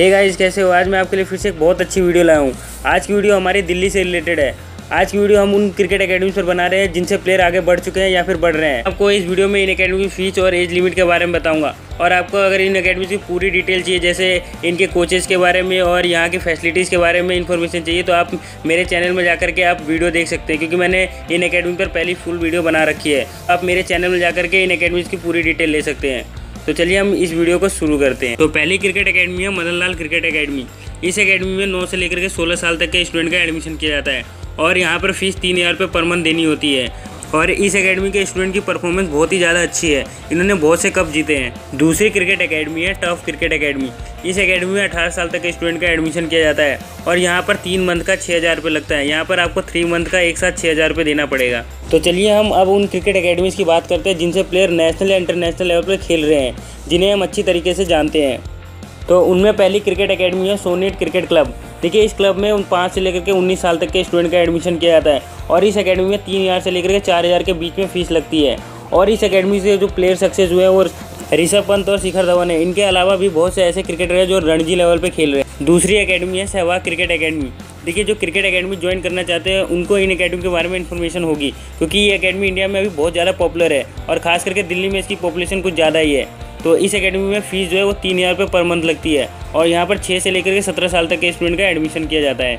Hey guys, कैसे हो? आज मैं आपके लिए फिर से एक बहुत अच्छी वीडियो लाया हूँ। आज की वीडियो हमारी दिल्ली से रिलेटेड है। आज की वीडियो हम उन क्रिकेट एकेडमीज पर बना रहे हैं जिनसे प्लेयर आगे बढ़ चुके हैं या फिर बढ़ रहे हैं। आपको इस वीडियो में इन एकेडमी की फीस और एज लिमिट के बारे में बताऊंगा, और आपको अगर इन एकेडमी की पूरी डिटेल चाहिए, जैसे इनके कोचेस के बारे में और यहाँ की फैसिलिटीज़ के बारे में इन्फॉर्मेशन चाहिए, तो आप मेरे चैनल में जाकर के आप वीडियो देख सकते हैं, क्योंकि मैंने इन एकेडमी पर पहली फुल वीडियो बना रखी है। आप मेरे चैनल में जाकर के इन एकेडमीज की पूरी डिटेल ले सकते हैं। तो चलिए हम इस वीडियो को शुरू करते हैं। तो पहली क्रिकेट एकेडमी है मदनलाल क्रिकेट एकेडमी। इस एकेडमी में 9 से लेकर के 16 साल तक के स्टूडेंट का एडमिशन किया जाता है, और यहाँ पर फीस 3000 रुपये पर मंथ देनी होती है। और इस एकेडमी के स्टूडेंट की परफॉर्मेंस बहुत ही ज़्यादा अच्छी है, इन्होंने बहुत से कप जीते हैं। दूसरी क्रिकेट एकेडमी है टफ क्रिकेट एकेडमी। इस एकेडमी में 18 साल तक के स्टूडेंट का एडमिशन किया जाता है, और यहाँ पर 3 मंथ का 6000 रुपये लगता है। यहाँ पर आपको 3 मंथ का एक साथ 6000 रुपये देना पड़ेगा। तो चलिए हम अब उन क्रिकेट एकेडमीज़ की बात करते हैं जिनसे प्लेयर नेशनल या इंटरनेशनल लेवल पर खेल रहे हैं, जिन्हें हम अच्छी तरीके से जानते हैं। तो उनमें पहली क्रिकेट एकेडमी है सोनीट क्रिकेट क्लब। देखिए, इस क्लब में 5 से लेकर के 19 साल तक के स्टूडेंट का एडमिशन किया जाता है, और इस एकेडमी में 3000 से लेकर के 4000 के बीच में फीस लगती है। और इस एकेडमी से जो प्लेयर सक्सेस हुए हैं वो ऋषभ पंत और शिखर धवन है। इनके अलावा भी बहुत से ऐसे क्रिकेटर हैं जो रणजी लेवल पे खेल रहे हैं। दूसरी एकेडमी है सहवाग क्रिकेट एकेडमी। देखिए, जो क्रिकेट एकेडमी ज्वाइन करना चाहते हैं उनको इन एकेडमी के बारे में इन्फॉर्मेशन होगी, क्योंकि ये एकेडमी इंडिया में अभी बहुत ज़्यादा पॉपुलर है, और खास करके दिल्ली में इसकी पॉपुलेशन कुछ ज़्यादा ही है। तो इस एकेडमी में फीस जो है वो 3000 रुपये पर मंथ लगती है, और यहाँ पर 6 से लेकर के 17 साल तक के स्टूडेंट का एडमिशन किया जाता है।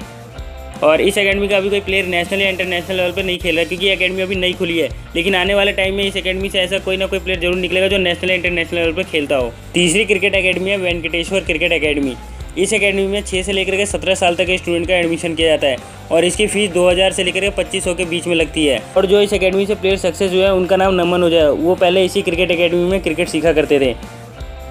और इस एकेडमी का अभी कोई प्लेयर नेशनल या इंटरनेशनल लेवल पर नहीं खेल रहा है, क्योंकि एकेडमी अभी नई खुली है, लेकिन आने वाले टाइम में इस एकेडमी से ऐसा कोई ना कोई प्लेयर जरूर निकलेगा जो नेशनल या इंटरनेशनल लेवल पर खेलता हो। तीसरी क्रिकेट एकेडमी है वेंकटेश्वर क्रिकेट एकेडमी। इस एकेडमी में 6 से लेकर के 17 साल तक के स्टूडेंट का एडमिशन किया जाता है, और इसकी फीस 2000 से लेकर के 2500 के बीच में लगती है। और जो इस एकेडमी से प्लेयर सक्सेस हुए हैं उनका नाम नमन हो जाए, वो पहले इसी क्रिकेट एकेडमी में क्रिकेट सीखा करते थे।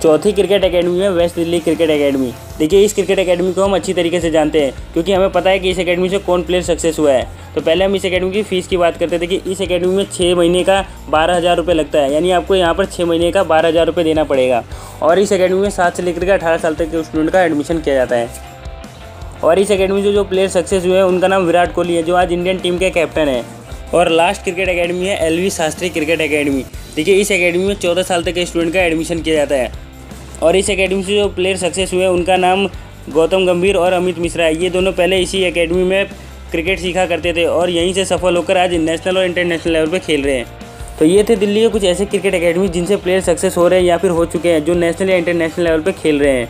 चौथी क्रिकेट एकेडमी में वेस्ट दिल्ली क्रिकेट एकेडमी। देखिए, इस क्रिकेट एकेडमी को हम अच्छी तरीके से जानते हैं, क्योंकि हमें पता है कि इस एकेडमी से कौन प्लेयर सक्सेस हुआ है। तो पहले हम इस एकेडमी की फ़ीस की बात करते थे कि इस एकेडमी में 6 महीने का 12000 रुपये लगता है, यानी आपको यहाँ पर 6 महीने का 12000 रुपये देना पड़ेगा। और इस एकेडमी में 7 से लेकर के 18 साल तक के स्टूडेंट का एडमिशन किया जाता है। और इस एकेडमी से जो प्लेयर सक्सेस हुए हैं उनका नाम विराट कोहली है, जो आज इंडियन टीम के कैप्टन है। और लास्ट क्रिकेट एकेडमी है LV शास्त्री क्रिकेट एकेडमी। देखिए, इस एकेडमी में 14 साल तक के स्टूडेंट का एडमिशन किया जाता है, और इस एकेडमी से जो प्लेयर सक्सेस हुए हैं उनका नाम गौतम गंभीर और अमित मिश्रा है। ये दोनों पहले इसी एकेडमी में क्रिकेट सीखा करते थे, और यहीं से सफल होकर आज नेशनल और इंटरनेशनल लेवल पर खेल रहे हैं। तो ये थे दिल्ली के कुछ ऐसे क्रिकेट एकेडमी जिनसे प्लेयर सक्सेस हो रहे हैं या फिर हो चुके हैं, जो नेशनल या इंटरनेशनल लेवल पर खेल रहे हैं।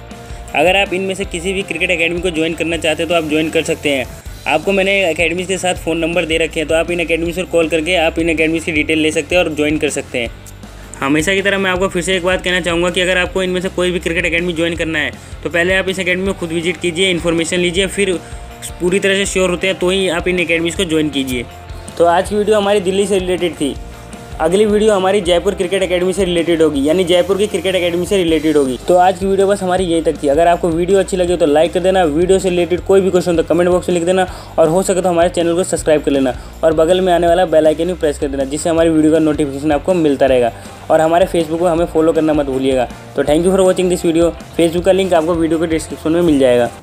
अगर आप इनमें से किसी भी क्रिकेट एकेडमी को ज्वाइन करना चाहते हैं तो आप ज्वाइन कर सकते हैं। आपको मैंने एकेडमीज़ के साथ फ़ोन नंबर दे रखे हैं, तो आप इन एकेडमीज़ पर कॉल करके आप इन एकेडमीज़ की डिटेल ले सकते हैं और ज्वाइन कर सकते हैं। हमेशा की तरह मैं आपको फिर से एक बात कहना चाहूँगा कि अगर आपको इनमें से कोई भी क्रिकेट एकेडमी ज्वाइन करना है तो पहले आप इस एकेडमी में खुद विजिट कीजिए, इन्फॉर्मेशन लीजिए, फिर पूरी तरह से श्योर होते हैं तो ही आप इन एकेडमीज़ को ज्वाइन कीजिए। तो आज की वीडियो हमारी दिल्ली से रिलेटेड थी। अगली वीडियो हमारी जयपुर क्रिकेट एकेडमी से रिलेटेड होगी, यानी जयपुर की क्रिकेट एकेडमी से रिलेटेड होगी। तो आज की वीडियो बस हमारी यहीं तक थी। अगर आपको वीडियो अच्छी लगी तो लाइक कर देना, वीडियो से रिलेटेड कोई भी क्वेश्चन तो कमेंट बॉक्स में लिख देना, और हो सके तो हमारे चैनल को सब्सक्राइब कर लेना, और बगल में आने वाला बेल आइकन भी प्रेस कर देना, जिससे हमारी वीडियो का नोटिफिकेशन आपको मिलता रहेगा। और हमारे फेसबुक पर हमें फॉलो करना मत भूलिएगा। तो thank you for watching this video. Facebook का लिंक आपको वीडियो के डिस्क्रिप्शन में मिल जाएगा।